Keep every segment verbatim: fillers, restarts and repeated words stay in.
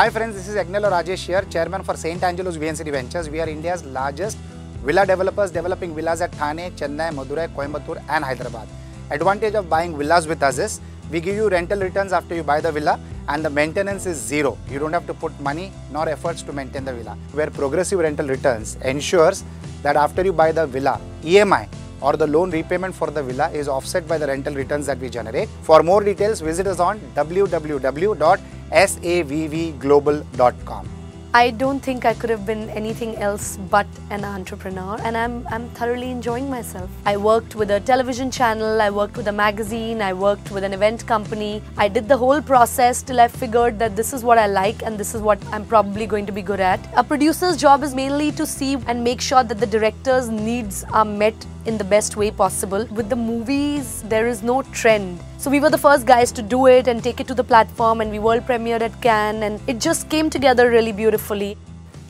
Hi friends, this is Agnelo Rajesh here, Chairman for Saint Angelo's V N C T Ventures. We are India's largest villa developers, developing villas at Thane, Chennai, Madurai, Coimbatore and Hyderabad. Advantage of buying villas with us is, we give you rental returns after you buy the villa and the maintenance is zero. You don't have to put money nor efforts to maintain the villa. Where progressive rental returns ensures that after you buy the villa, E M I or the loan repayment for the villa is offset by the rental returns that we generate. For more details, visit us on w w w dot savv global dot com. I don't think I could have been anything else but an entrepreneur, and I'm, I'm thoroughly enjoying myself. I worked with a television channel, I worked with a magazine, I worked with an event company. I did the whole process till I figured that this is what I like and this is what I'm probably going to be good at. A producer's job is mainly to see and make sure that the director's needs are met in the best way possible. With the movies, there is no trend. So we were the first guys to do it and take it to the platform, and we world premiered at Cannes, and it just came together really beautifully.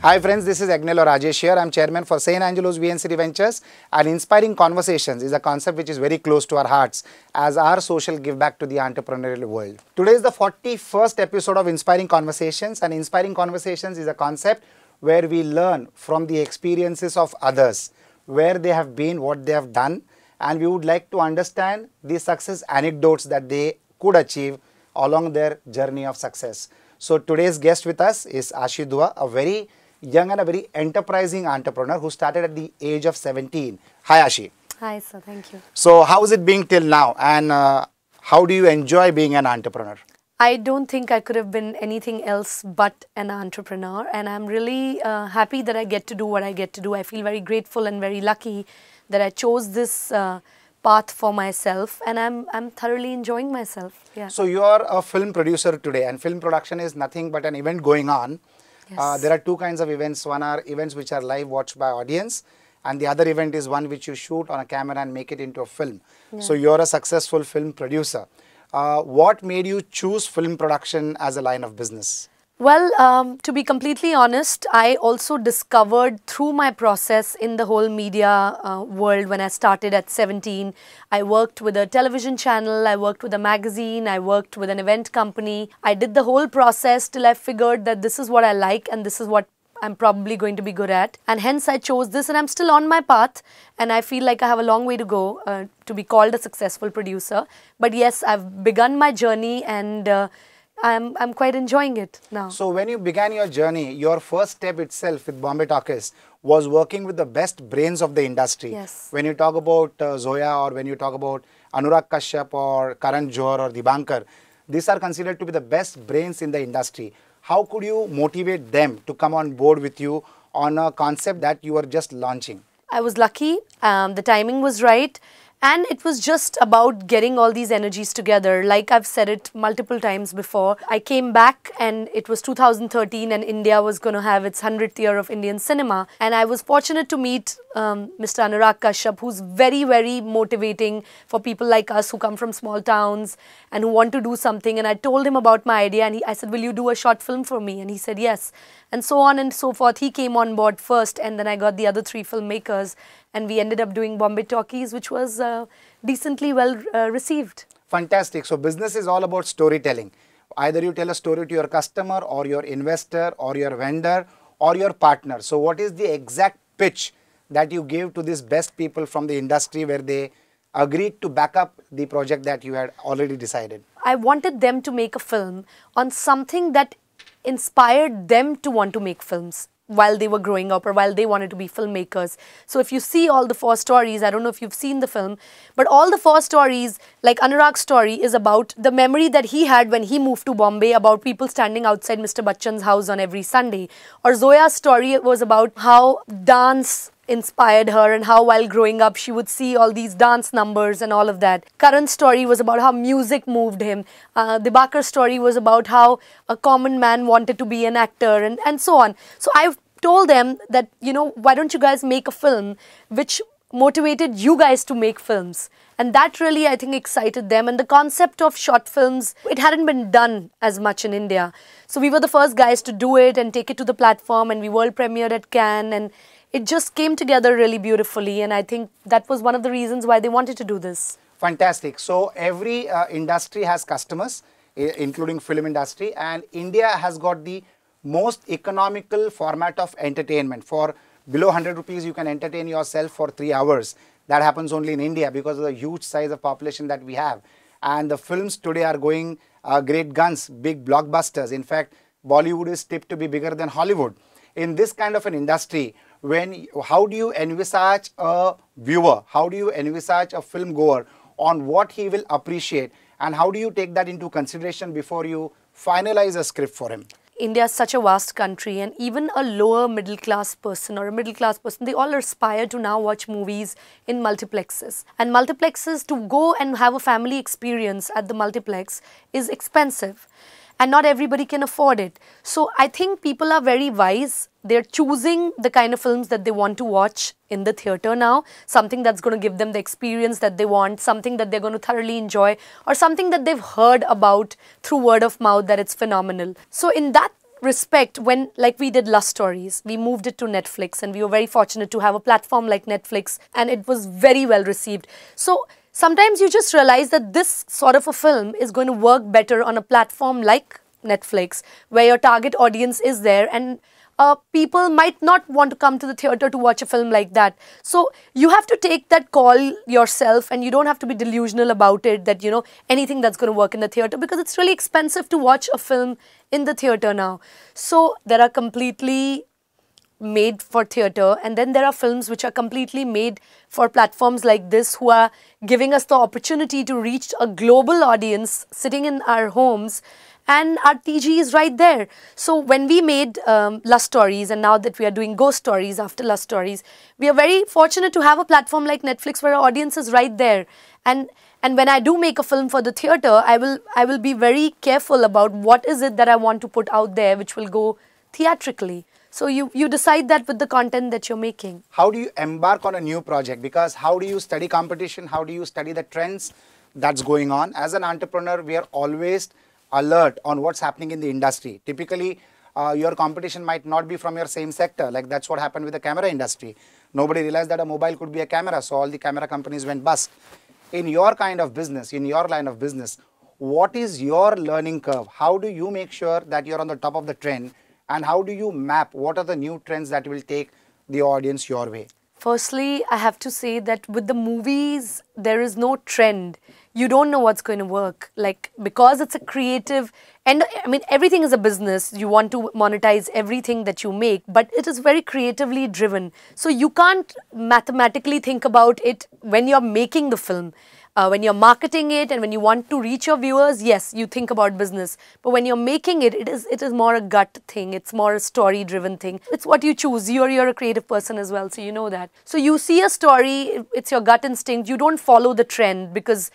Hi friends, this is Agnelo Rajesh here. I'm Chairman for Saint Angelo's V N C T Ventures, and Inspiring Conversations is a concept which is very close to our hearts as our social give back to the entrepreneurial world. Today is the forty-first episode of Inspiring Conversations, and Inspiring Conversations is a concept where we learn from the experiences of others, where they have been, what they have done, and we would like to understand the success anecdotes that they could achieve along their journey of success. So today's guest with us is Ashi Dua, a very young and a very enterprising entrepreneur who started at the age of seventeen. Hi Ashi. Hi sir, thank you. So how is it being till now, and uh, how do you enjoy being an entrepreneur? I don't think I could have been anything else but an entrepreneur, and I'm really uh, happy that I get to do what I get to do. I feel very grateful and very lucky that I chose this uh, path for myself, and I'm, I'm thoroughly enjoying myself. Yeah. So you are a film producer today, and film production is nothing but an event going on. Yes. Uh, there are two kinds of events. One are events which are live watched by audience, and the other event is one which you shoot on a camera and make it into a film. Yeah. So you are a successful film producer. Uh, what made you choose film production as a line of business? Well, um, to be completely honest, I also discovered through my process in the whole media uh, world when I started at seventeen. I worked with a television channel, I worked with a magazine, I worked with an event company. I did the whole process till I figured that this is what I like and this is what I'm probably going to be good at, and hence I chose this, and I'm still on my path, and I feel like I have a long way to go uh, to be called a successful producer. But yes, I've begun my journey, and uh, I'm, I'm quite enjoying it now. So when you began your journey, your first step itself with Bombay Talkies was working with the best brains of the industry. Yes. When you talk about uh, Zoya, or when you talk about Anurag Kashyap or Karan Johar or Dibakar, these are considered to be the best brains in the industry. How could you motivate them to come on board with you on a concept that you were just launching? I was lucky, um, the timing was right, and it was just about getting all these energies together. Like I've said it multiple times before, I came back and it was two thousand thirteen, and India was going to have its hundredth year of Indian cinema, and I was fortunate to meet um, Mister Anurag Kashyap, who's very, very motivating for people like us who come from small towns and who want to do something. And I told him about my idea, and he, I said, will you do a short film for me? And he said yes, and so on and so forth. He came on board first, and then I got the other three filmmakers, and we ended up doing Bombay Talkies, which was uh, decently well uh, received. Fantastic. So business is all about storytelling. Either you tell a story to your customer or your investor or your vendor or your partner. So what is the exact pitch that you give to these best people from the industry where they agreed to back up the project that you had already decided? I wanted them to make a film on something that inspired them to want to make films while they were growing up, or while they wanted to be filmmakers. So if you see all the four stories, I don't know if you've seen the film, but all the four stories, like Anurag's story, is about the memory that he had when he moved to Bombay about people standing outside Mister Bachchan's house on every Sunday. Or Zoya's story was about how dance inspired her and how while growing up she would see all these dance numbers and all of that. Karan's story was about how music moved him. Uh, Dibakar's story was about how a common man wanted to be an actor, and, and so on. So I've told them that, you know, why don't you guys make a film which motivated you guys to make films? And that really, I think, excited them. And the concept of short films, it hadn't been done as much in India. So we were the first guys to do it and take it to the platform, and we world premiered at Cannes, and it just came together really beautifully, and I think that was one of the reasons why they wanted to do this. Fantastic. So every uh, industry has customers, including film industry, and India has got the most economical format of entertainment. For below one hundred rupees, you can entertain yourself for three hours. That happens only in India because of the huge size of population that we have. And the films today are going uh, great guns, big blockbusters. In fact, Bollywood is tipped to be bigger than Hollywood. In this kind of an industry, when how do you envisage a viewer? How do you envisage a film goer on what he will appreciate? And how do you take that into consideration before you finalize a script for him? India is such a vast country, and even a lower middle class person or a middle class person, they all aspire to now watch movies in multiplexes. And multiplexes, to go and have a family experience at the multiplex is expensive. And not everybody can afford it. So I think people are very wise. They're choosing the kind of films that they want to watch in the theatre now. Something that's going to give them the experience that they want. Something that they're going to thoroughly enjoy. Or something that they've heard about through word of mouth that it's phenomenal. So in that respect, when like we did Lust Stories, we moved it to Netflix. And we were very fortunate to have a platform like Netflix. And it was very well received. So sometimes you just realize that this sort of a film is going to work better on a platform like Netflix, where your target audience is there, and uh, people might not want to come to the theatre to watch a film like that. So you have to take that call yourself, and you don't have to be delusional about it that, you know, anything that's going to work in the theatre, because it's really expensive to watch a film in the theatre now. So there are completely made for theatre, and then there are films which are completely made for platforms like this, who are giving us the opportunity to reach a global audience sitting in our homes, and our T G is right there. So when we made um, Lust Stories, and now that we are doing Ghost Stories after Lust Stories, we are very fortunate to have a platform like Netflix where our audience is right there. And And when I do make a film for the theatre, I will, I will be very careful about what is it that I want to put out there which will go theatrically. So you, you decide that with the content that you're making. How do you embark on a new project? Because how do you study competition? How do you study the trends that's going on? As an entrepreneur, we are always alert on what's happening in the industry. Typically, uh, your competition might not be from your same sector. Like that's what happened with the camera industry. Nobody realized that a mobile could be a camera. So all the camera companies went bust. In your kind of business, in your line of business, what is your learning curve? How do you make sure that you're on the top of the trend? And how do you map what are the new trends that will take the audience your way? Firstly, I have to say that with the movies, there is no trend. You don't know what's going to work. Like, because it's a creative, and I mean, everything is a business. You want to monetize everything that you make, but it is very creatively driven. So you can't mathematically think about it when you're making the film. Uh, when you're marketing it and when you want to reach your viewers, yes, you think about business. But when you're making it, it is it is more a gut thing. It's more a story-driven thing. It's what you choose. You're, you're a creative person as well, so you know that. So you see a story, it's your gut instinct. You don't follow the trend because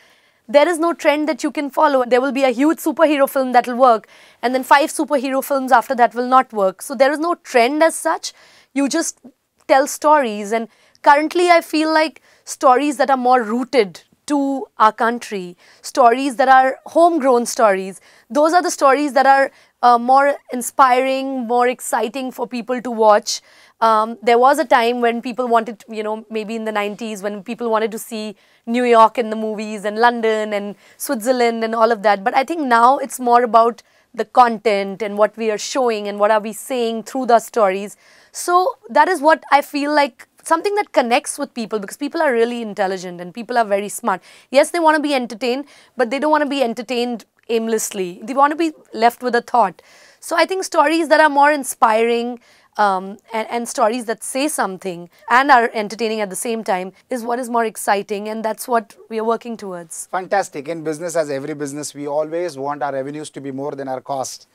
there is no trend that you can follow. There will be a huge superhero film that will work and then five superhero films after that will not work. So there is no trend as such. You just tell stories. And currently, I feel like stories that are more rooted to our country, stories that are homegrown stories. Those are the stories that are uh, more inspiring, more exciting for people to watch. Um, there was a time when people wanted, you know, maybe in the nineties, when people wanted to see New York in the movies and London and Switzerland and all of that. But I think now it's more about the content and what we are showing and what are we saying through the stories. So that is what I feel like, something that connects with people, because people are really intelligent and people are very smart. Yes, they want to be entertained, but they don't want to be entertained aimlessly. They want to be left with a thought. So I think stories that are more inspiring um, and, and stories that say something and are entertaining at the same time is what is more exciting, and that's what we are working towards. Fantastic. In business, as every business, we always want our revenues to be more than our costs.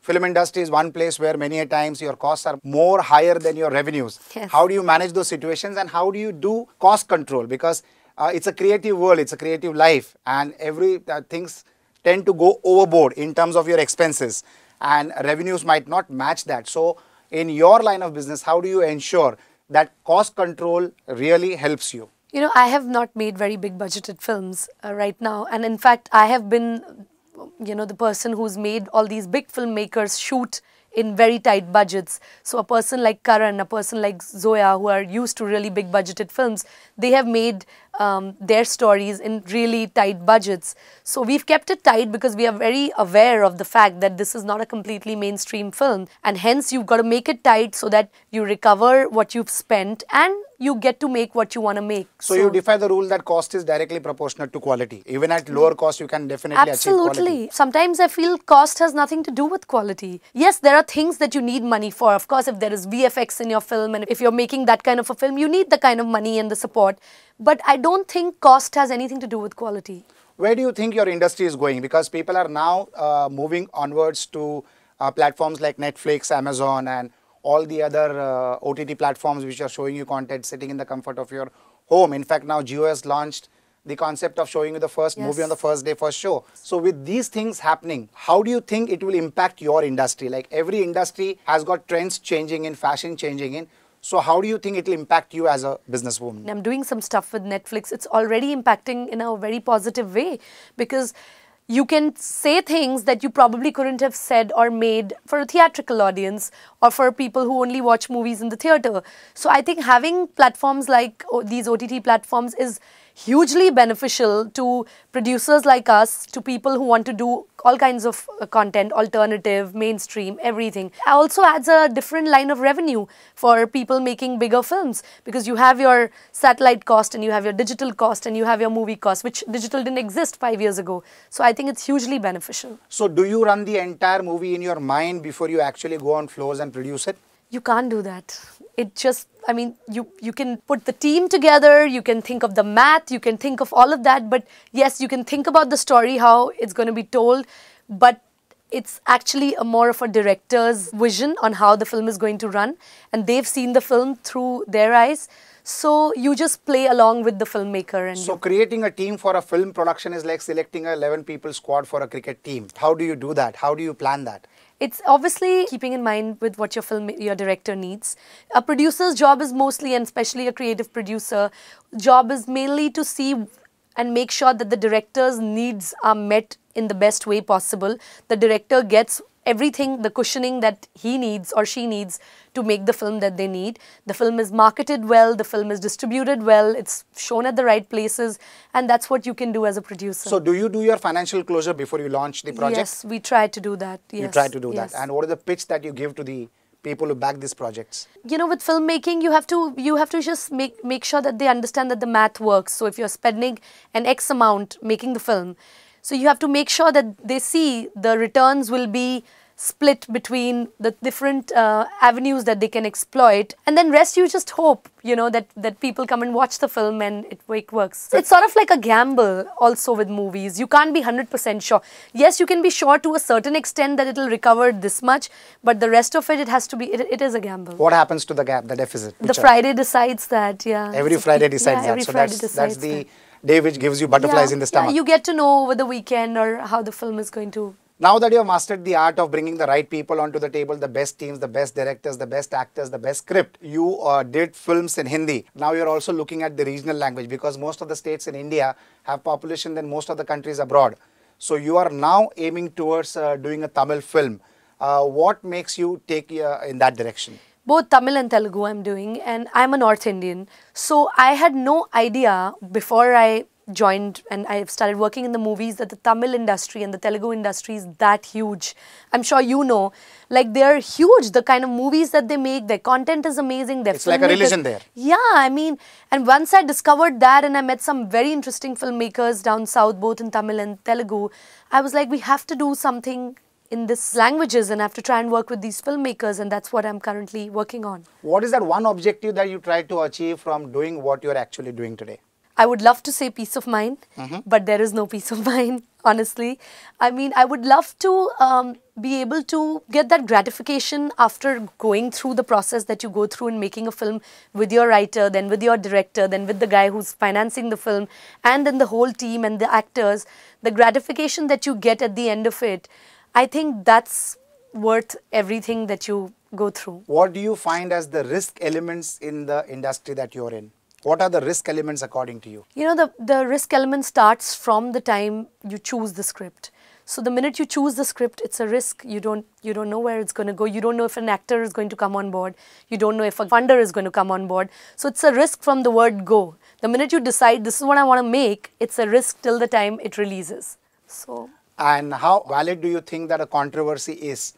Film industry is one place where many a times your costs are more higher than your revenues. Yes. How do you manage those situations and how do you do cost control? Because uh, it's a creative world, it's a creative life, and every uh, things tend to go overboard in terms of your expenses, and revenues might not match that. So in your line of business, how do you ensure that cost control really helps you? You know, I have not made very big budgeted films uh, right now, and in fact, I have been, you know, the person who's made all these big filmmakers shoot in very tight budgets. So a person like Karan, a person like Zoya, who are used to really big budgeted films, they have made um, their stories in really tight budgets. So we've kept it tight because we are very aware of the fact that this is not a completely mainstream film, and hence you've got to make it tight so that you recover what you've spent and you get to make what you want to make. So, so you defy the rule that cost is directly proportionate to quality. Even at lower cost, you can definitely absolutely. achieve quality. Sometimes I feel cost has nothing to do with quality. Yes, there are things that you need money for. Of course, if there is V F X in your film and if you're making that kind of a film, you need the kind of money and the support. But I don't think cost has anything to do with quality. Where do you think your industry is going? Because people are now uh, moving onwards to uh, platforms like Netflix, Amazon and all the other uh, O T T platforms which are showing you content sitting in the comfort of your home. In fact, now Jio has launched the concept of showing you the first yes. movie on the first day, first show. So with these things happening, how do you think it will impact your industry? Like every industry has got trends changing in, fashion changing in. So how do you think it will impact you as a businesswoman? I'm doing some stuff with Netflix. It's already impacting in a very positive way because you can say things that you probably couldn't have said or made for a theatrical audience or for people who only watch movies in the theatre. So I think having platforms like these O T T platforms is hugely beneficial to producers like us, to people who want to do all kinds of content, alternative, mainstream, everything. It also adds a different line of revenue for people making bigger films because you have your satellite cost and you have your digital cost and you have your movie cost, which digital didn't exist five years ago. So I think it's hugely beneficial. So do you run the entire movie in your mind before you actually go on floors and produce it? You can't do that. It just, I mean, you, you can put the team together, you can think of the math, you can think of all of that, but yes, you can think about the story, how it's going to be told, but it's actually a more of a director's vision on how the film is going to run, and they've seen the film through their eyes. So you just play along with the filmmaker. And so you. Creating a team for a film production is like selecting an eleven people squad for a cricket team. How do you do that? How do you plan that? It's obviously keeping in mind with what your film, your director needs. A producer's job is mostly, and especially a creative producer, job is mainly to see and make sure that the director's needs are met in the best way possible. The director gets everything, the cushioning that he needs or she needs to make the film that they need. The film is marketed well, the film is distributed well, it's shown at the right places, and that's what you can do as a producer. So do you do your financial closure before you launch the project? Yes, we try to do that. Yes. You try to do yes. that. And what is the pitch that you give to the people who back these projects? You know, with filmmaking, you have to you have to just make, make sure that they understand that the math works. So if you're spending an X amount making the film, so you have to make sure that they see the returns will be split between the different uh, avenues that they can exploit, and then rest you just hope, you know, that, that people come and watch the film and it, it works. It's sort of like a gamble also with movies. You can't be one hundred percent sure. Yes, you can be sure to a certain extent that it'll recover this much, but the rest of it, it has to be, it, it is a gamble. What happens to the gap, the deficit? The Friday decides that, yeah. Every Friday decides that. So that's, that's the day which gives you butterflies in the stomach. Yeah, you get to know over the weekend or how the film is going to. Now that you have mastered the art of bringing the right people onto the table, the best teams, the best directors, the best actors, the best script, you uh, did films in Hindi. Now you're also looking at the regional language because most of the states in India have population than most of the countries abroad. So you are now aiming towards uh, doing a Tamil film. Uh, what makes you take uh, in that direction? Both Tamil and Telugu I'm doing, and I'm a North Indian. So I had no idea before I joined and I've started working in the movies that the Tamil industry and the Telugu industry is that huge. I'm sure you know, like they're huge, the kind of movies that they make, their content is amazing. Their it's like a religion there. Yeah, I mean, and once I discovered that and I met some very interesting filmmakers down south, both in Tamil and Telugu, I was like, we have to do something in these languages and I have to try and work with these filmmakers, and that's what I'm currently working on. What is that one objective that you try to achieve from doing what you're actually doing today? I would love to say peace of mind, mm-hmm. but there is no peace of mind, honestly. I mean, I would love to um, be able to get that gratification after going through the process that you go through in making a film with your writer, then with your director, then with the guy who's financing the film, and then the whole team and the actors. The gratification that you get at the end of it, I think that's worth everything that you go through. What do you find as the risk elements in the industry that you're in? What are the risk elements according to you? You know, the, the risk element starts from the time you choose the script. So the minute you choose the script, it's a risk. You don't, you don't know where it's going to go. You don't know if an actor is going to come on board. You don't know if a funder is going to come on board. So it's a risk from the word go. The minute you decide, this is what I want to make, it's a risk till the time it releases. So. And how valid do you think that a controversy is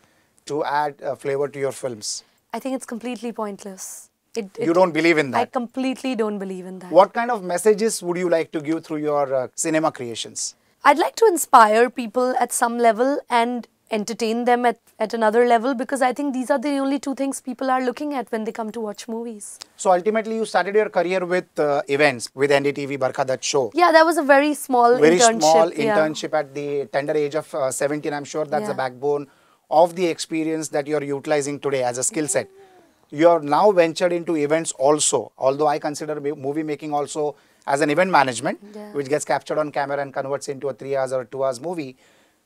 to add a flavor to your films? I think it's completely pointless. It, it, you don't believe in that? I completely don't believe in that. What kind of messages would you like to give through your uh, cinema creations? I'd like to inspire people at some level and entertain them at, at another level, because I think these are the only two things people are looking at when they come to watch movies. So ultimately you started your career with uh, events, with N D T V Barkha, that show. Yeah, that was a very small very internship. Very small internship yeah. at the tender age of uh, seventeen. I'm sure that's yeah. the backbone of the experience that you're utilizing today as a skill set. You are now ventured into events also, although I consider movie making also as an event management, yeah. which gets captured on camera and converts into a three hours or two hours movie.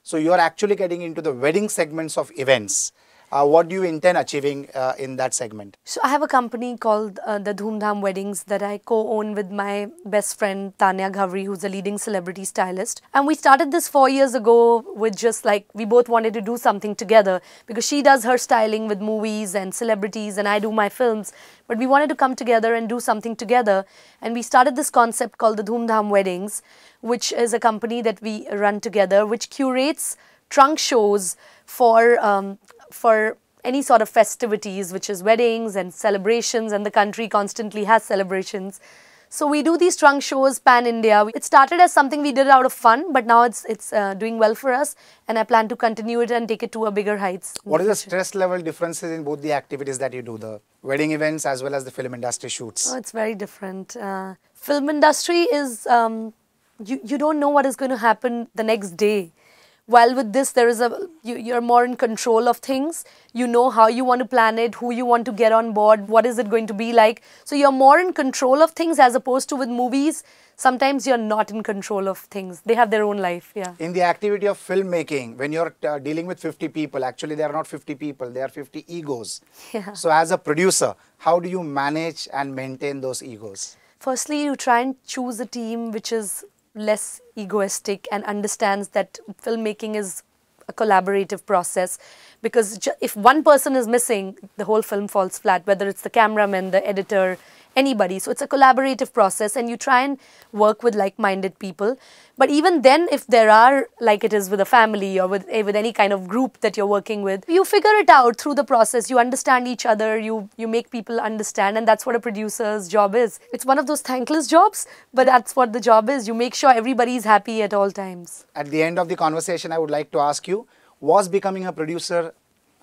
So you are actually getting into the wedding segments of events. Uh, what do you intend achieving uh, in that segment? So I have a company called uh, the Dhoomdham Weddings that I co-own with my best friend Tanya Ghavri, who's a leading celebrity stylist. And we started this four years ago with just like, we both wanted to do something together, because she does her styling with movies and celebrities and I do my films. But we wanted to come together and do something together. And we started this concept called the Dhoomdham Weddings, which is a company that we run together, which curates trunk shows for... Um, for any sort of festivities, which is weddings and celebrations, and the country constantly has celebrations. So we do these trunk shows pan-India. It started as something we did out of fun, but now it's it's uh, doing well for us, and I plan to continue it and take it to a bigger heights. What is the stress level differences in both the activities that you do, the wedding events as well as the film industry shoots? Oh, it's very different. Uh, film industry is, um, you, you don't know what is going to happen the next day. While with this, there is a you, you're more in control of things. You know how you want to plan it, who you want to get on board, what is it going to be like. So you're more in control of things as opposed to with movies. Sometimes you're not in control of things. They have their own life, yeah. In the activity of filmmaking, when you're uh, dealing with fifty people, actually they are not fifty people, they are fifty egos. Yeah. So as a producer, how do you manage and maintain those egos? Firstly, you try and choose a team which is less egoistic and understands that filmmaking is a collaborative process, because if one person is missing, the whole film falls flat, whether it's the cameraman, the editor, anybody. So it's a collaborative process, and you try and work with like-minded people. But even then, if there are, like it is with a family or with, with any kind of group that you're working with, you figure it out through the process. You understand each other, you, you make people understand, and that's what a producer's job is. It's one of those thankless jobs, but that's what the job is. You make sure everybody's happy at all times. At the end of the conversation, I would like to ask you, was becoming a producer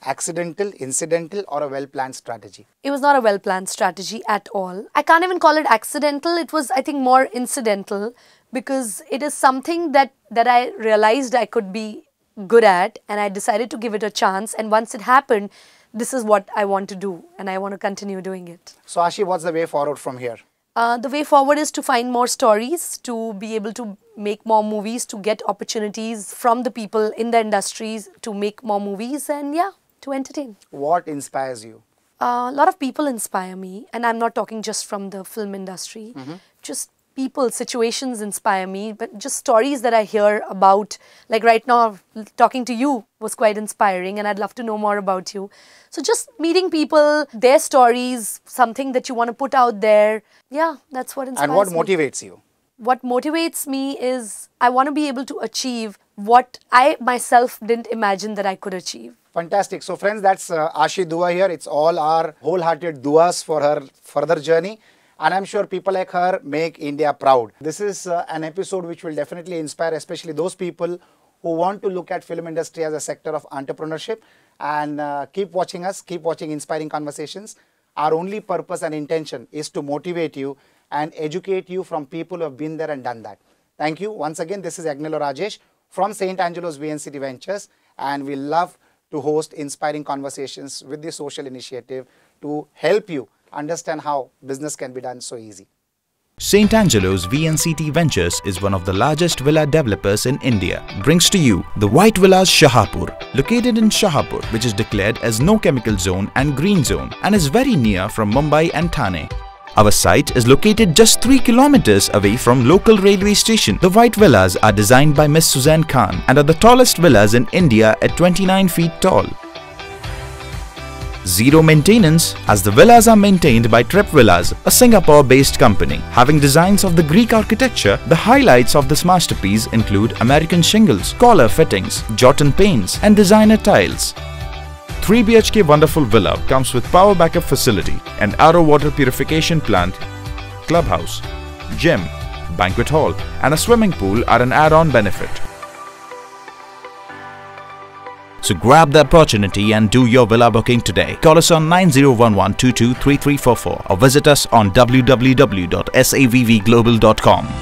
accidental, incidental, or a well-planned strategy? It was not a well-planned strategy at all. I can't even call it accidental. It was, I think, more incidental, because it is something that, that I realized I could be good at, and I decided to give it a chance. And once it happened, this is what I want to do, and I want to continue doing it. So, Ashi, what's the way forward from here? Uh, the way forward is to find more stories, to be able to make more movies, to get opportunities from the people in the industries to make more movies, and yeah, to entertain. What inspires you? Uh, a lot of people inspire me, and I'm not talking just from the film industry. Mm-hmm. Just people, situations inspire me, but just stories that I hear about, like right now talking to you was quite inspiring, and I'd love to know more about you. So just meeting people, their stories, something that you want to put out there. Yeah, that's what inspires me. And what motivates you? What motivates me is I want to be able to achieve what I myself didn't imagine that I could achieve. Fantastic. So friends, that's uh, Ashi Dua here. It's all our wholehearted duas for her further journey. And I'm sure people like her make India proud. This is uh, an episode which will definitely inspire especially those people who want to look at film industry as a sector of entrepreneurship. And uh, keep watching us, keep watching Inspiring Conversations. Our only purpose and intention is to motivate you and educate you from people who have been there and done that. Thank you. Once again, this is Agnelo Rajesh from Saint Angelo's V N C T Ventures, and we love to host Inspiring Conversations with the social initiative to help you understand how business can be done so easy. Saint Angelo's V N C T Ventures is one of the largest villa developers in India. Brings to you the White Villas Shahapur, located in Shahapur, which is declared as no chemical zone and green zone, and is very near from Mumbai and Thane. Our site is located just three kilometers away from local railway station. The White Villas are designed by Miss Suzanne Khan and are the tallest villas in India at twenty-nine feet tall. Zero maintenance, as the villas are maintained by Trip Villas, a Singapore-based company. Having designs of the Greek architecture, the highlights of this masterpiece include American shingles, collar fittings, Jotun paints and designer tiles. three B H K wonderful villa comes with power backup facility, an R O water purification plant, clubhouse, gym, banquet hall and a swimming pool are an add-on benefit. So grab the opportunity and do your villa booking today. Call us on nine zero one one two two three three four four or visit us on w w w dot sav v global dot com.